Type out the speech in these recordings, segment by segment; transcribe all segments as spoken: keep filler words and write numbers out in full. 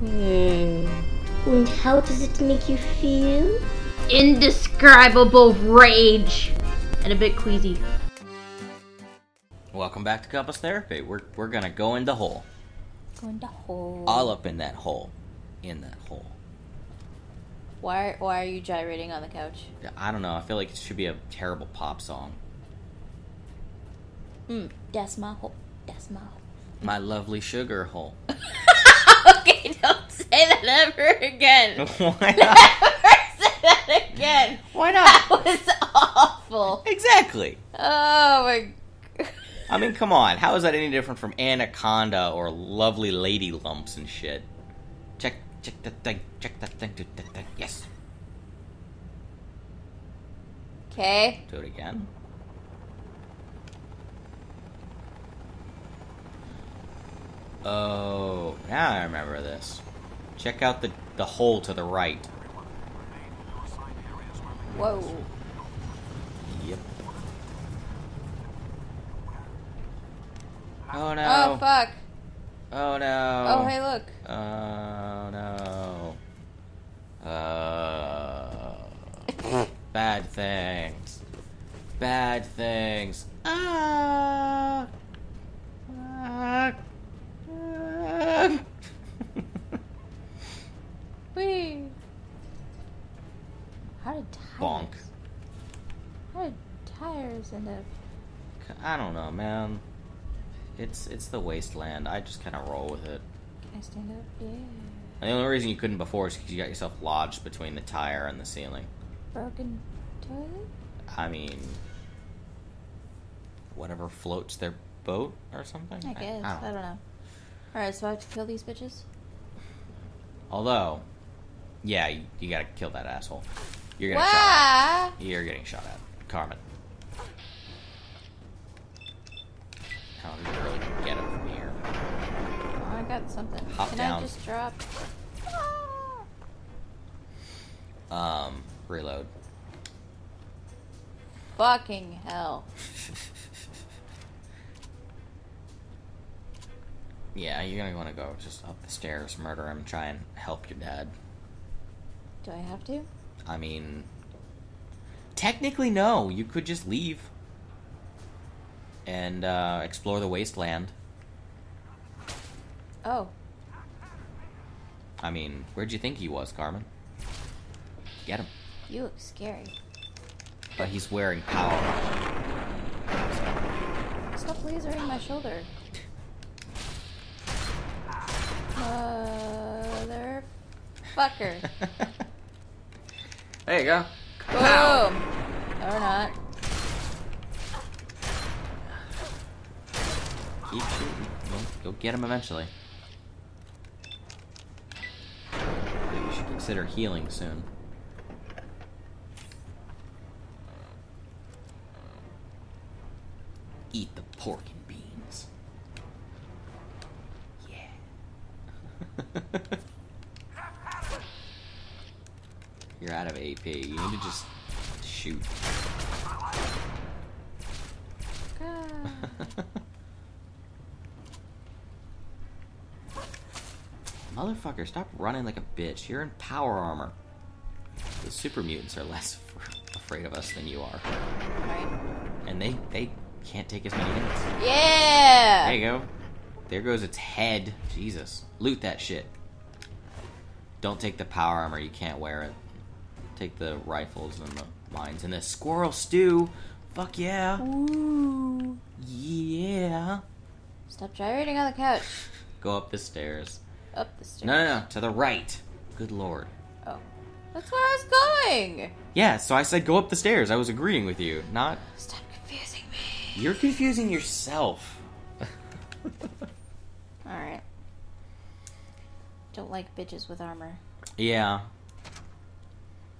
Hmm. And how does it make you feel? Indescribable rage. And a bit queasy. Welcome back to Couples Therapy. We're, we're gonna go in the hole. Go in the hole. All up in that hole. In that hole. Why, why are you gyrating on the couch? I don't know. I feel like it should be a terrible pop song. Mm, that's my hole. That's my hole. My lovely sugar hole. Okay, don't say that ever again. Why not? Never say that again. Why not? That was awful. Exactly. Oh, my God. I mean, come on. How is that any different from Anaconda or Lovely Lady Lumps and shit? Check, check that thing. Check that thing. Do that thing. Yes. Okay. Do it again. Oh, now I remember this. Check out the, the hole to the right. Whoa. Yep. Oh, no. Oh, fuck. Oh, no. Oh, hey, look. Oh, no. Uh, bad things. Bad things. Ah. Ah. Wee. How did tires? Bonk. How did tires end up? I don't know, man. It's it's the wasteland. I just kind of roll with it. Can I stand up? Yeah. And the only reason you couldn't before is because you got yourself lodged between the tire and the ceiling. Broken toilet? I mean, whatever floats their boat or something. I guess. I, I, don't, I don't know. Alright, so I have to kill these bitches? Although, yeah, you, you gotta kill that asshole. You're getting shot at. You're getting shot at. Carmen. I don't even really get it from here. Oh, I got something. Hop Can down. I just drop? Ah! Um, reload. Fucking hell. Yeah, you're gonna want to go just up the stairs, murder him, try and help your dad. Do I have to? I mean, technically, no. You could just leave and uh, explore the wasteland. Oh. I mean, where'd you think he was, Carmen? Get him. You look scary. But he's wearing power. Stop lasering my shoulder. Motherfucker. There you go. Boom. Ow. Or not. Keep shooting. You'll get him eventually. Maybe you should consider healing soon. Eat the pork and beans. You're out of A P. You need to just shoot. Motherfucker, stop running like a bitch. You're in power armor. The super mutants are less afraid of us than you are. Right. And they, they can't take as many hits. Yeah! There you go. There goes its head. Jesus. Loot that shit. Don't take the power armor. You can't wear it. Take the rifles and the mines. And the squirrel stew. Fuck yeah. Ooh. Yeah. Stop gyrating on the couch. Go up the stairs. Up the stairs. No, no, no. To the right. Good lord. Oh. That's where I was going. Yeah, so I said go up the stairs. I was agreeing with you. Not... Stop confusing me. You're confusing yourself. Alright. Don't like bitches with armor. Yeah.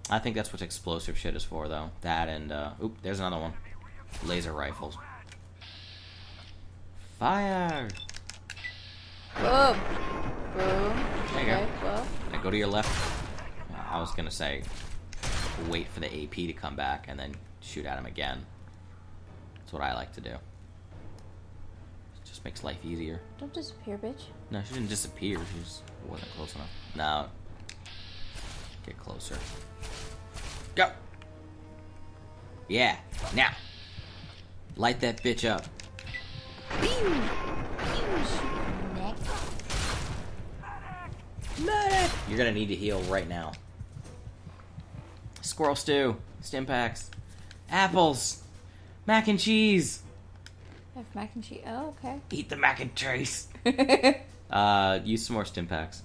I think that's what explosive shit is for, though. That and, uh... oop, there's another one. Laser rifles. Fire! Boom! Boom. There you okay, go. Well. Now go to your left. I was gonna say, wait for the A P to come back and then shoot at him again. That's what I like to do. Makes life easier. Don't disappear, bitch. No, she didn't disappear. She just wasn't close enough. Now, get closer. Go! Yeah, now! Light that bitch up. Medic! You're gonna need to heal right now. Squirrel stew, stim packs, apples, mac and cheese. I have mac and cheese. Oh, okay. Eat the mac and cheese. uh, use some more stim packs.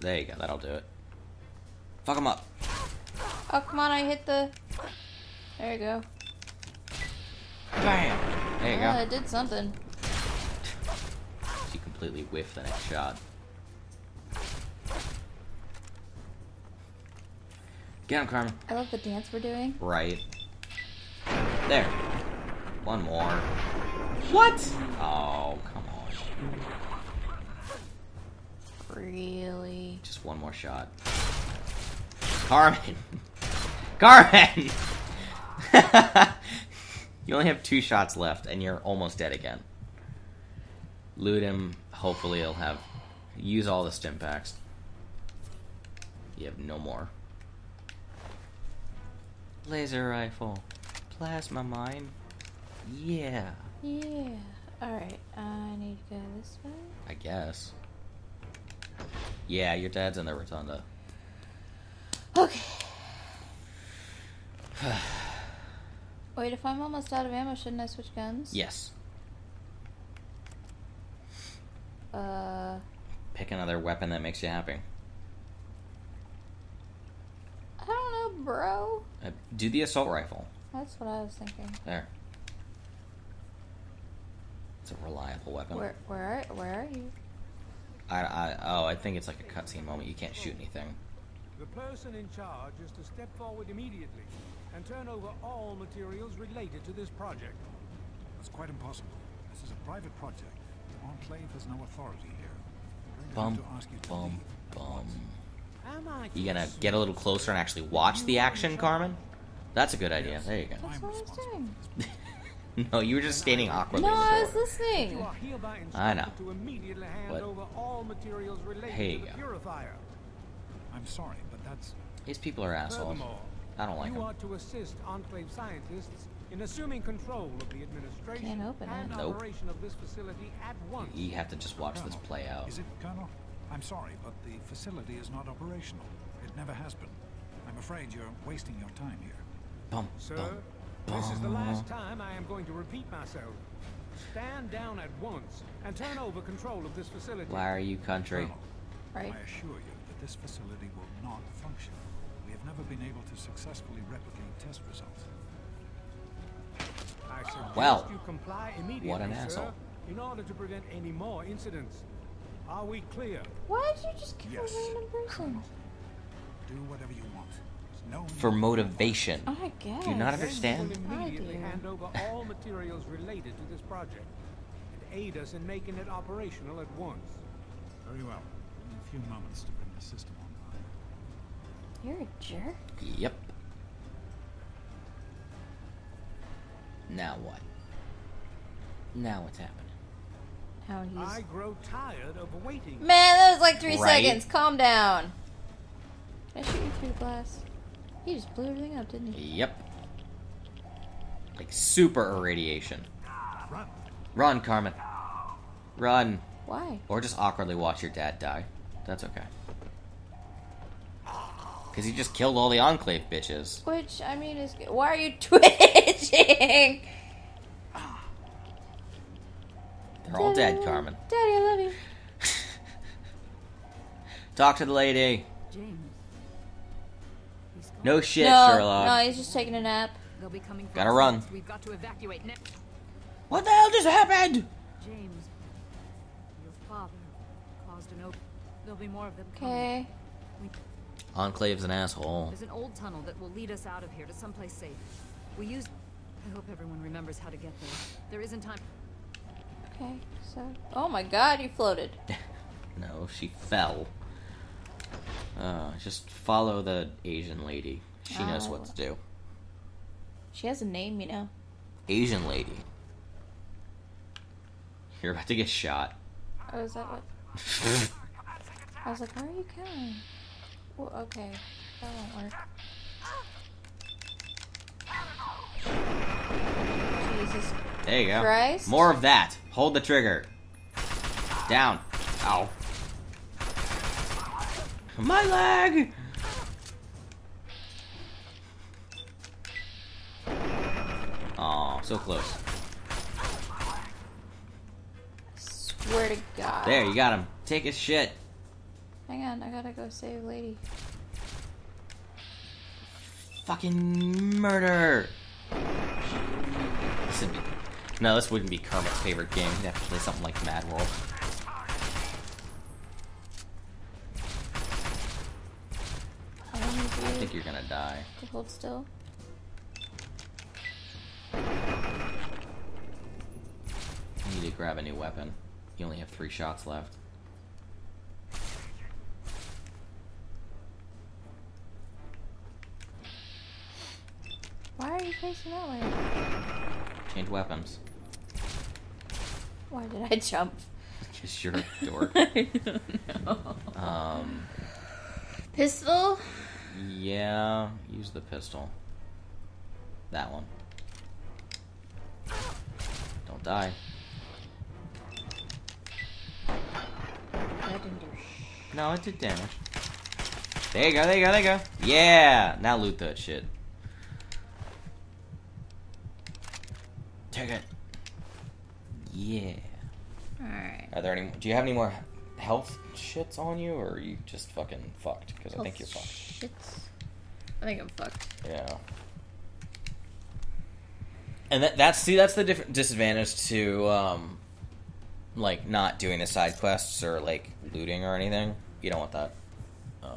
There you go. That'll do it. Fuck them up. Oh come on! I hit the. There you go. Bam! There you uh, go. It did something. She completely whiffed the next shot. Get him, Carmen. I love the dance we're doing. Right. There. One more. What? Oh, come on. Really? Just one more shot. Carmen! Carmen! You only have two shots left, and you're almost dead again. Loot him. Hopefully he'll have... Use all the stim packs. You have no more. Laser rifle. Plasma mine. Yeah. Yeah. Alright, uh, I need to go this way? I guess. Yeah, your dad's in the rotunda. Okay. Wait, if I'm almost out of ammo, shouldn't I switch guns? Yes. Uh... Pick another weapon that makes you happy. I don't know, bro. Uh, do the assault rifle. That's what I was thinking. There. It's a reliable weapon. Where, where, where are you? I, I, oh, I think it's like a cutscene moment. You can't shoot anything. The person in charge is to step forward immediately and turn over all materials related to this project. That's quite impossible. This is a private project. The Enclave has no authority here. Bum, bum, bum. You gonna get a little closer and actually watch the action, Carmen? That's a good idea. There you go. That's what I was doing. No, you were just standing awkwardly. No, I was listening. I know. But here you go. I'm sorry, but that's... These people are assholes. I don't like them. You are to assist Enclave scientists in assuming control of the administration and operation of this facility at once. You have to just watch this play out. Is it, Colonel? I'm sorry, but the facility is not operational. It never has been. I'm afraid you're wasting your time here. Bum, Sir, bum, this bum. is the last time I am going to repeat myself. Stand down at once and turn over control of this facility. Why are you country? Colonel, right. I assure you that this facility will not function. We have never been able to successfully replicate test results. I suggest well, you comply immediately, what an sir, asshole. In order to prevent any more incidents. Are we clear? Why did you just kill yes. a random person? Do whatever you want. No for motivation. Oh, I guess. Do you not understand? Immediately hand over all materials related to this project and aid us in making it operational at once. Very well. Only a few moments to bring the system online. You're a jerk. Yep. Now what? Now what's happening? How he's... I grow tired of waiting. Man, that was like three right? seconds. Calm down. I shoot you through the glass. He just blew everything up, didn't he? Yep. Like super irradiation. Run. Run, Carmen. Run. Why? Or just awkwardly watch your dad die. That's okay. Because he just killed all the Enclave bitches. Which, I mean, is good. Why are you twitching? They're all Daddy, dead, Carmen. Daddy, I love you. Talk to the lady. James. No shit, no, Sherlock. No, he's just taking a nap. They'll be coming. Gotta run. We've got to evacuate now. What the hell just happened? James, your father caused an open. There'll be more of them coming. We... Enclave's an asshole. There's an old tunnel that will lead us out of here to someplace safe. We use. I hope everyone remembers how to get there. There isn't time. Okay, so. Oh my God, you floated. No, she fell. Uh, just follow the Asian lady. She wow. knows what to do. She has a name, you know. Asian lady. You're about to get shot. Oh, is that what? I was like, where are you going? Well, okay, that won't work. Jesus. There you go. Christ. More of that. Hold the trigger. Down. Ow. My leg! Aw, so close. Swear to God. There, you got him. Take his shit. Hang on, I gotta go save lady. Fucking murder! This would be... No, this wouldn't be Kermit's favorite game. He'd have to play something like Mad World. I think you're gonna die. Hold still. I need to grab a new weapon. You only have three shots left. Why are you facing that way? Change weapons. Why did I jump? Because you're a dork. I don't know. Um, pistol? Yeah, use the pistol. That one. Don't die. That didn't do shit. No, it did damage. There you go, there you go, there you go. Yeah! Now loot that shit. Take it. Yeah. Alright. Are there any? Do you have any more health shits on you, or are you just fucking fucked? Because I think you're fucked. Shits. I think I'm fucked. Yeah. And that, that's see, that's the different disadvantage to um, like not doing the side quests or like looting or anything. You don't want that. Um,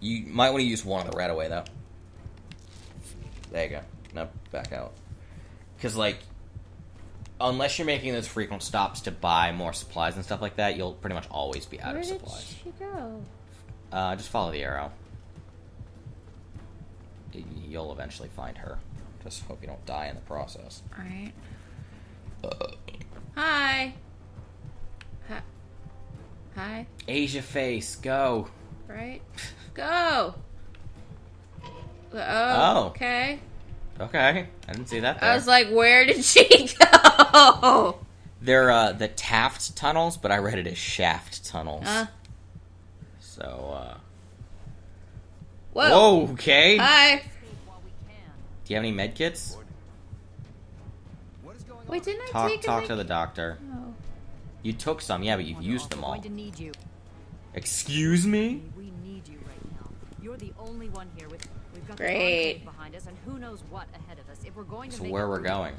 you might want to use one on the Radaway though. There you go. Now back out. Because, like, unless you're making those frequent stops to buy more supplies and stuff like that, you'll pretty much always be out of supplies. Where did she go? Uh, just follow the arrow. You'll eventually find her. Just hope you don't die in the process. Alright. Uh, Hi! Hi. Hi. Asia face, go! Right? Go! Oh, okay. Okay, I didn't see that there. I was like, where did she go? They're uh, the Taft tunnels, but I read it as shaft tunnels. Uh. So, uh... Whoa! Whoa, okay! Hi! Do you have any med kits? Wait, didn't I talk, take Talk a to the doctor. Oh. You took some, yeah, but you've used them all. Need you. Excuse me? We need you right now. You're the only one here with... We've got Great. Behind us, and who knows what ahead of us. If we're going to so where we're going.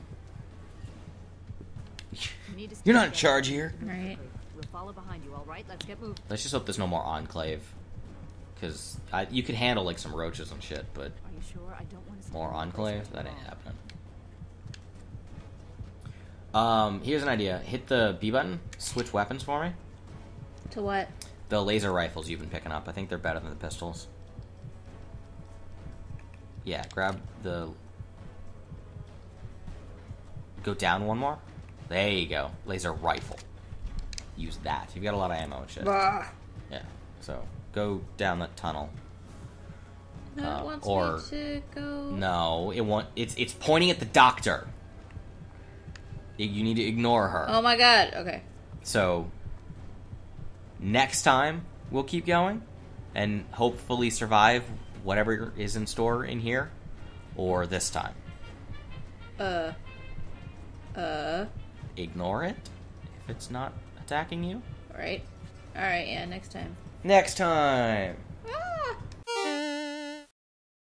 You're not in charge here. Right. We'll follow behind you, all right? Let's get moving. Let's just hope there's no more Enclave. Because you could handle, like, some roaches and shit, but... Are you sure? I don't want to more Enclave? That ain't happening. Um, here's an idea. Hit the B button. Switch weapons for me. To what? The laser rifles you've been picking up. I think they're better than the pistols. Yeah, grab the... Go down one more. There you go. Laser rifle. Use that. You've got a lot of ammo and shit. Bah. Yeah, so go down the tunnel. No, um, it wants or... me to go... No, it want... it's, it's pointing at the doctor. You need to ignore her. Oh my god, okay. So, next time, we'll keep going. And hopefully survive... whatever is in store in here, or this time. Uh. Uh. Ignore it if it's not attacking you. Alright. Alright, yeah, next time. Next time!